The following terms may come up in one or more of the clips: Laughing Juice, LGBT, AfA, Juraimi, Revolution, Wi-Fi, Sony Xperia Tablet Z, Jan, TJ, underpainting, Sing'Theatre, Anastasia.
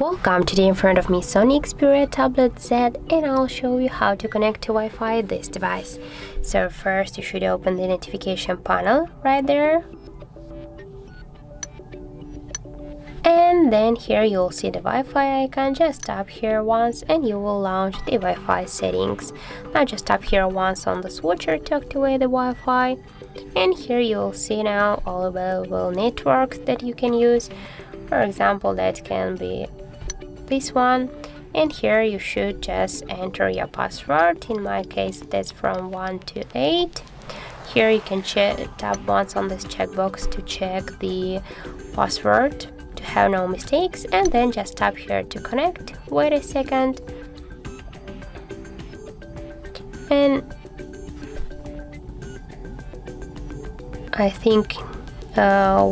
Welcome! Today in front of me Sony Xperia Tablet Z, and I'll show you how to connect to Wi-Fi this device. So first you should open the notification panel right there. And then here you'll see the Wi-Fi icon. Just tap here once and you will launch the Wi-Fi settings. Now just tap here once on the switcher to activate the Wi-Fi. And here you'll see now all available networks that you can use. For example, that can be this one. And here you should just enter your password. In my case, that's from 1 to 8. Here you can tap once on this checkbox to check the password, to have no mistakes, and then just tap here to connect. Wait a second, and I think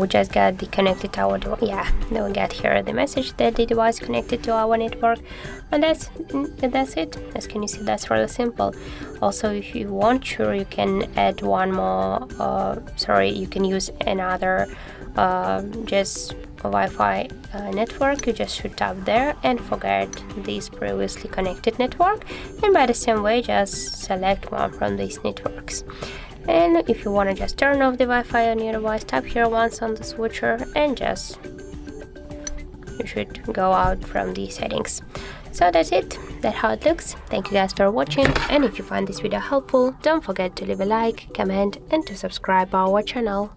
we just got connected to our device. Yeah, then we got here the message that the device connected to our network, and that's it. As can you see, that's really simple. Also, if you want, sure, you can add one more. You can use another. Wi-Fi network. You just should tap there and forget this previously connected network, and by the same way just select one from these networks. And if you want to just turn off the Wi-Fi on your device, tap here once on the switcher and just you should go out from these settings. So that's it, that's how it looks. Thank you guys for watching, and if you find this video helpful, don't forget to leave a like, comment, and to subscribe our channel.